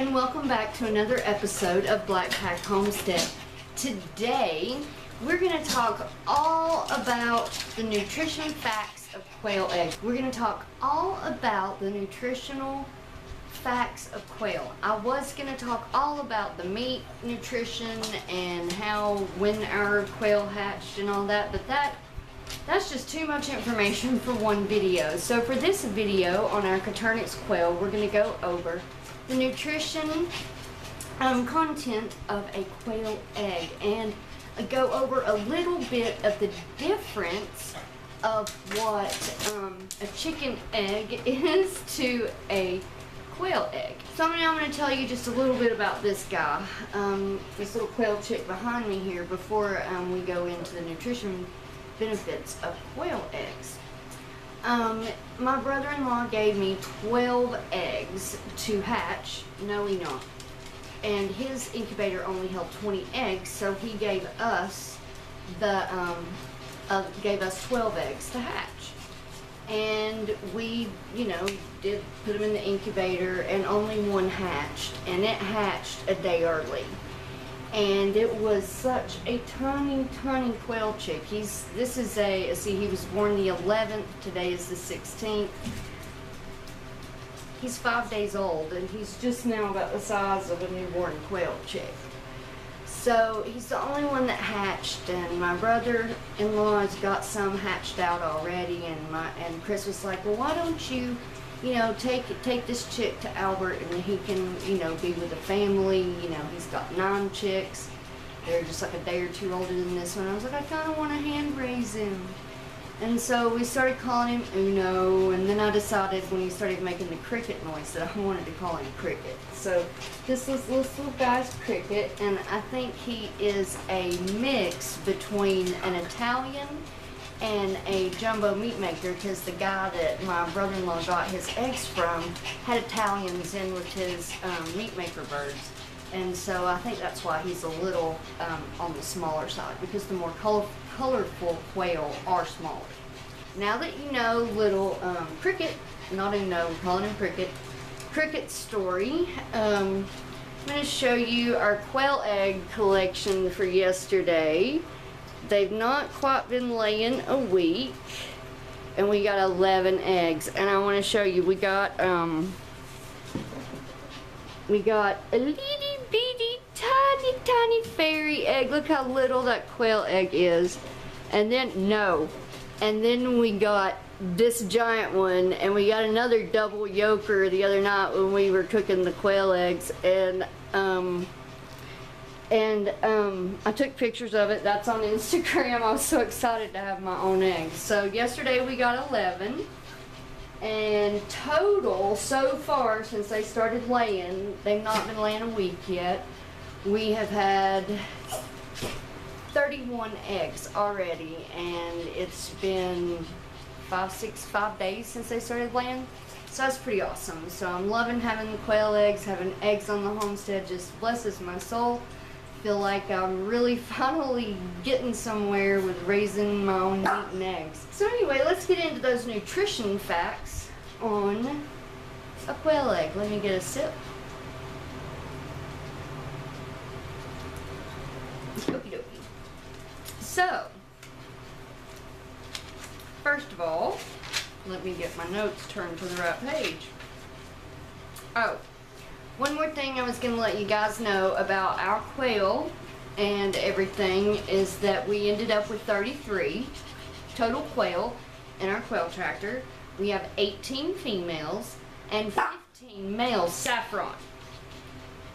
And welcome back to another episode of Black Pack Homestead. Today we're going to talk all about the nutrition facts of quail eggs. We're going to talk all about the nutritional facts of quail. I was going to talk all about the meat nutrition and when our quail hatched and all that, but that's just too much information for one video. So for this video on our Coturnix quail, we're going to go over the nutrition content of a quail egg and go over a little bit of the difference of what a chicken egg is to a quail egg. So now I'm going to tell you just a little bit about this guy, this little quail chick behind me here, before we go into the nutrition benefits of quail eggs. My brother-in-law gave me 12 eggs to hatch, no he not, and his incubator only held 20 eggs, so he gave us the gave us 12 eggs to hatch, and we, you know, did put them in the incubator, and only one hatched, and it hatched a day early, and it was such a tiny quail chick. See, he was born the 11th, today is the 16th. He's 5 days old, and he's just now about the size of a newborn quail chick. So he's the only one that hatched, and my brother-in-law has got some hatched out already, and Chris was like, well, why don't you, you know, take this chick to Albert, and he can, you know, be with the family. You know, he's got 9 chicks. They're just like a day or two older than this one. I was like, I kind of want to hand raise him. And so we started calling him Uno, and then I decided when he started making the cricket noise that I wanted to call him Cricket. So this little guy's Cricket, and I think he is a mix between an Italian and a jumbo meat maker, because the guy that my brother-in-law got his eggs from had Italians in with his meat maker birds, and so I think that's why he's a little on the smaller side, because the more colorful quail are smaller. Now that you know little Cricket, not even know, we're calling him Cricket, Cricket's story, I'm going to show you our quail egg collection for yesterday. They've not quite been laying a week, and we got 11 eggs. And I want to show you, we got a little bitty tiny fairy egg. Look how little that quail egg is. And then we got this giant one, and we got another double yolker the other night when we were cooking the quail eggs, and I took pictures of it. That's on Instagram. I was so excited to have my own eggs. So yesterday we got 11, and total so far since they started laying, they've not been laying a week yet, we have had 31 eggs already, and it's been 5 days since they started laying. So that's pretty awesome. So I'm loving having the quail eggs. Having eggs on the homestead just blesses my soul. Feel like I'm really finally getting somewhere with raising my own meat and eggs. So anyway, let's get into those nutrition facts on a quail egg. Let me get a sip. Okie dokie. So, first of all, let me get my notes turned to the right page. Oh. One more thing I was going to let you guys know about our quail and everything is that we ended up with 33 total quail in our quail tractor. We have 18 females and 15 males, saffron,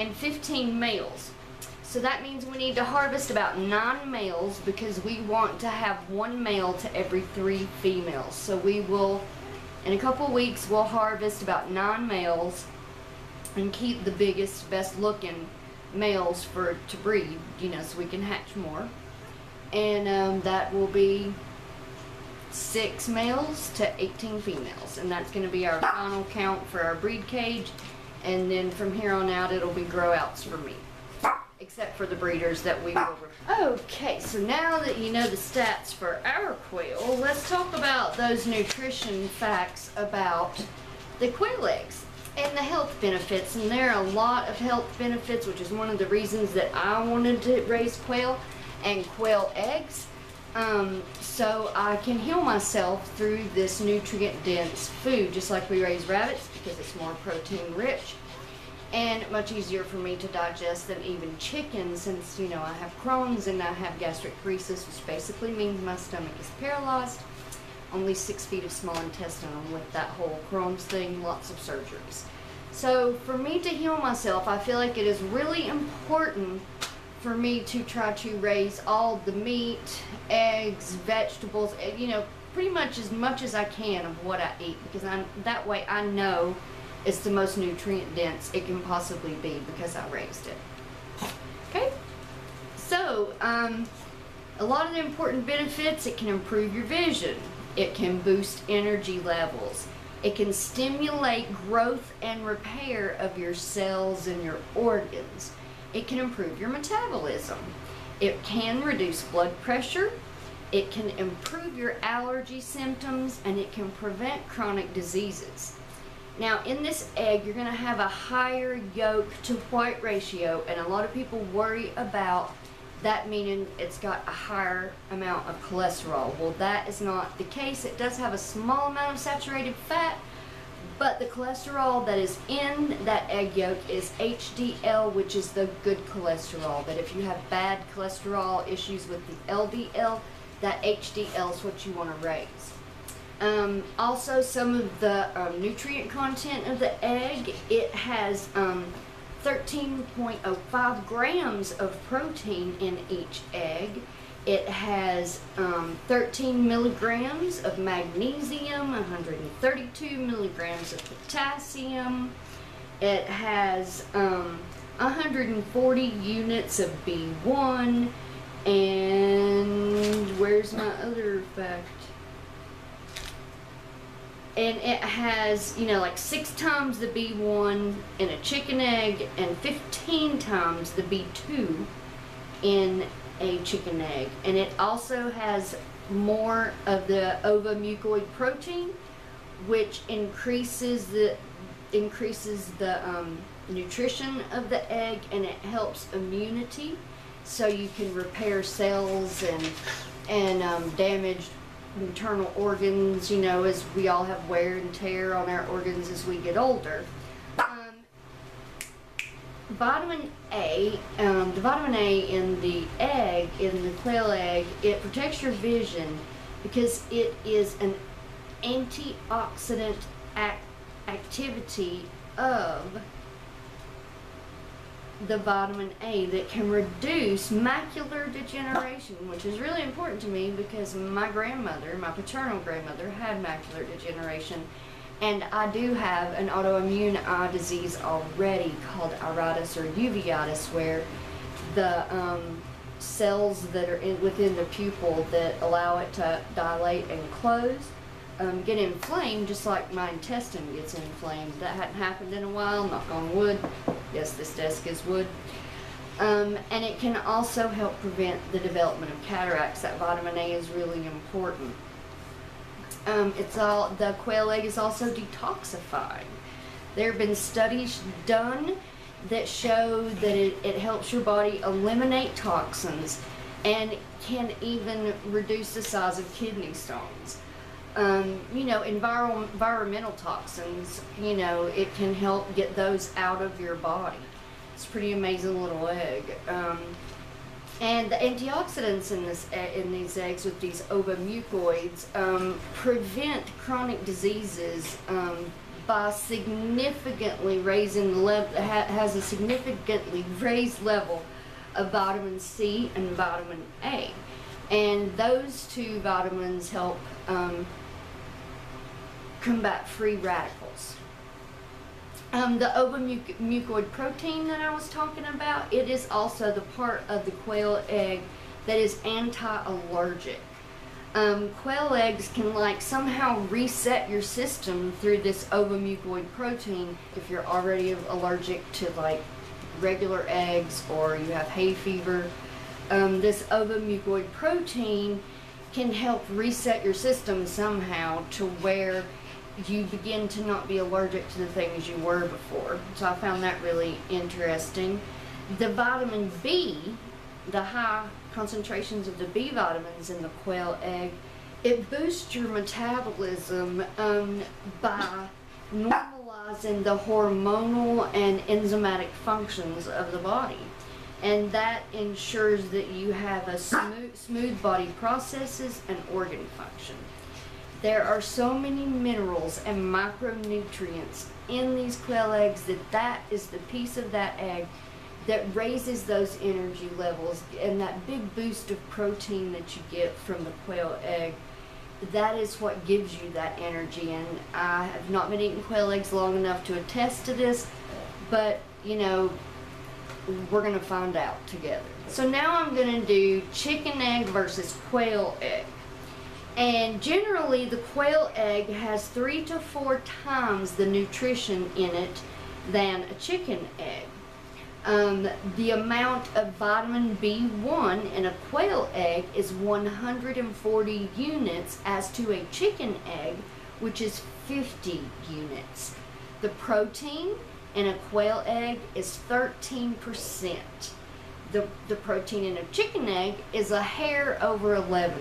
and 15 males. So that means we need to harvest about 9 males, because we want to have 1 male to every 3 females. So we will, in a couple weeks, we'll harvest about 9 males and keep the biggest, best looking males to breed, you know, so we can hatch more. And that will be 6 males to 18 females, and that's going to be our final count for our breed cage, and then from here on out it'll be grow outs for me, except for the breeders that we will. Okay, so now that you know the stats for our quail, let's talk about those nutrition facts about the quail eggs. And the health benefits, and there are a lot of health benefits, which is one of the reasons that I wanted to raise quail and quail eggs, so I can heal myself through this nutrient-dense food, just like we raise rabbits, because it's more protein-rich and much easier for me to digest than even chicken, since, you know, I have Crohn's and I have gastroparesis, which basically means my stomach is paralyzed. Only 6 feet of small intestine with that whole Crohn's thing, lots of surgeries. So for me to heal myself, I feel like it is really important for me to try to raise all the meat, eggs, vegetables, you know, pretty much as I can of what I eat, because that way I know it's the most nutrient dense it can possibly be because I raised it. Okay, so a lot of the important benefits: it can improve your vision. It can boost energy levels. It can stimulate growth and repair of your cells and your organs. It can improve your metabolism. It can reduce blood pressure. It can improve your allergy symptoms, and it can prevent chronic diseases. Now, in this egg, you're going to have a higher yolk to white ratio, and a lot of people worry about that meaning it's got a higher amount of cholesterol. Well, that is not the case. It does have a small amount of saturated fat, but the cholesterol that is in that egg yolk is HDL, which is the good cholesterol. But if you have bad cholesterol issues with the LDL, that HDL is what you want to raise. Also, some of the nutrient content of the egg, it has 13.05 grams of protein in each egg. It has 13 milligrams of magnesium, 132 milligrams of potassium. It has 140 units of B1, and where's my other fact? And it has, you know, like 6 times the B1 in a chicken egg and 15 times the B2 in a chicken egg. And it also has more of the ovomucoid protein, which increases the nutrition of the egg, and it helps immunity, so you can repair cells and damaged internal organs, you know, as we all have wear and tear on our organs as we get older. Vitamin A, the vitamin A in the egg, in the quail egg, it protects your vision because it is an antioxidant activity of the vitamin A that can reduce macular degeneration, which is really important to me because my grandmother, my paternal grandmother, had macular degeneration, and I do have an autoimmune eye disease already called iritis or uveitis, where the cells that are within the pupil that allow it to dilate and close get inflamed, just like my intestine gets inflamed. That hadn't happened in a while, knock on wood. Yes, this desk is wood. And it can also help prevent the development of cataracts. That vitamin A is really important. The quail egg is also detoxifying. There have been studies done that show that it helps your body eliminate toxins and can even reduce the size of kidney stones. You know, environmental toxins, you know, it can help get those out of your body. It's a pretty amazing little egg. And the antioxidants in these eggs with these ovomucoids prevent chronic diseases by significantly raising the level, has a significantly raised level of vitamin C and vitamin A. And those two vitamins help combat free radicals. The ovomucoid protein that I was talking about, it is also the part of the quail egg that is anti-allergic. Quail eggs can somehow reset your system through this ovomucoid protein if you're already allergic to regular eggs or you have hay fever. This ovomucoid protein can help reset your system somehow to where you begin to not be allergic to the things you were before. So I found that really interesting. The vitamin B, the high concentrations of the B vitamins in the quail egg, it boosts your metabolism by normalizing the hormonal and enzymatic functions of the body. And that ensures that you have a smooth body processes and organ function. There are so many minerals and micronutrients in these quail eggs that that is the piece of that egg that raises those energy levels, and that big boost of protein that you get from the quail egg, that is what gives you that energy. And I have not been eating quail eggs long enough to attest to this, but you know, we're gonna find out together. So now I'm gonna do chicken egg versus quail egg. And generally the quail egg has 3 to 4 times the nutrition in it than a chicken egg. The amount of vitamin B1 in a quail egg is 140 units as to a chicken egg, which is 50 units. The protein in a quail egg is 13%. The protein in a chicken egg is a hair over 11%.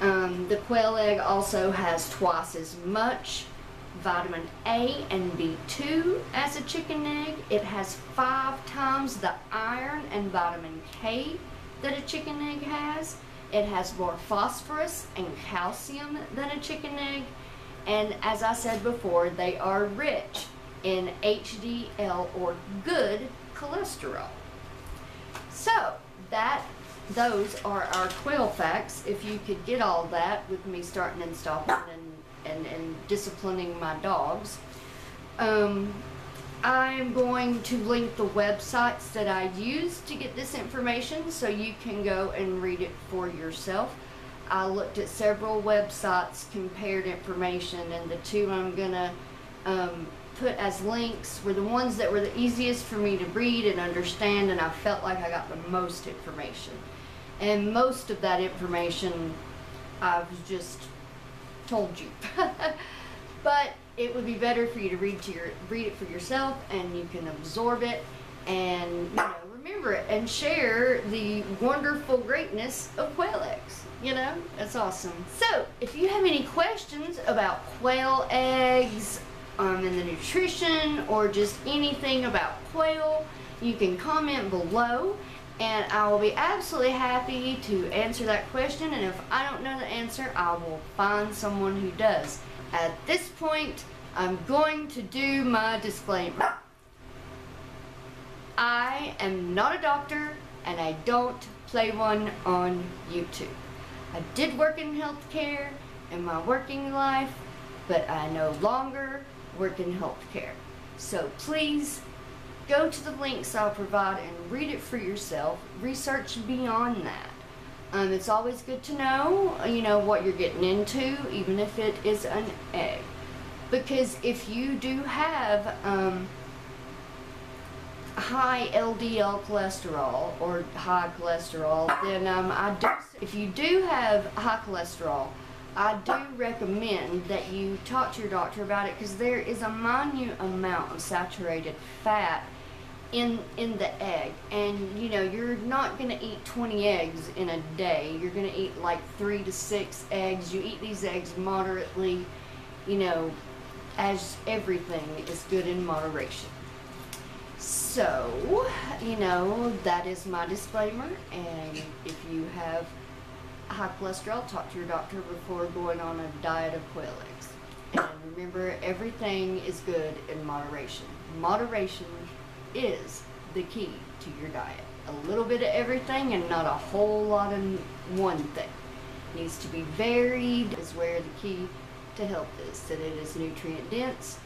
The quail egg also has twice as much vitamin A and B2 as a chicken egg. It has 5 times the iron and vitamin K that a chicken egg has. It has more phosphorus and calcium than a chicken egg. And as I said before, they are rich in HDL, or good cholesterol. So those are our quail facts. If you could get all that with me starting and stopping and disciplining my dogs. I'm going to link the websites that I use to get this information so you can go and read it for yourself. I looked at several websites, compared information, and the two I'm gonna put as links were the ones that were the easiest for me to read and understand, and I felt like I got the most information. And most of that information I've just told you. But it would be better for you to read it for yourself, and you can absorb it, and you know, remember it, and share the wonderful greatness of quail eggs. You know, that's awesome. So if you have any questions about quail eggs and the nutrition, or just anything about quail, you can comment below, and I will be absolutely happy to answer that question. And if I don't know the answer, I will find someone who does. At this point, I'm going to do my disclaimer. I am not a doctor, and I don't play one on YouTube. I did work in healthcare in my working life, but I no longer work in healthcare. So please go to the links I'll provide and read it for yourself. Research beyond that. It's always good to know, you know, what you're getting into, even if it is an egg. Because if you do have high LDL cholesterol or high cholesterol, then if you do have high cholesterol, I do recommend that you talk to your doctor about it, because there is a minute amount of saturated fat in the egg, and you know, you're not going to eat 20 eggs in a day. You're going to eat like 3 to 6 eggs. You eat these eggs moderately, you know, as everything is good in moderation. So, you know, that is my disclaimer, and if you have high cholesterol, talk to your doctor before going on a diet of quail eggs. And remember, everything is good in moderation. Moderation is the key to your diet. A little bit of everything and not a whole lot of one thing. It needs to be varied, is where the key to health is, that it is nutrient dense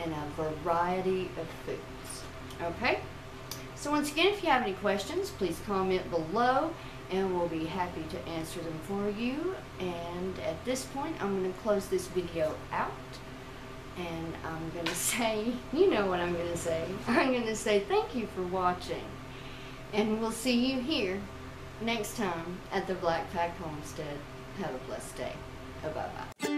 and a variety of foods. Okay? So once again, if you have any questions, please comment below, and we'll be happy to answer them for you. And at this point, I'm going to close this video out, and I'm going to say, you know what I'm going to say. I'm going to say thank you for watching, and we'll see you here next time at the Black Pack Homestead. Have a blessed day. Bye-bye.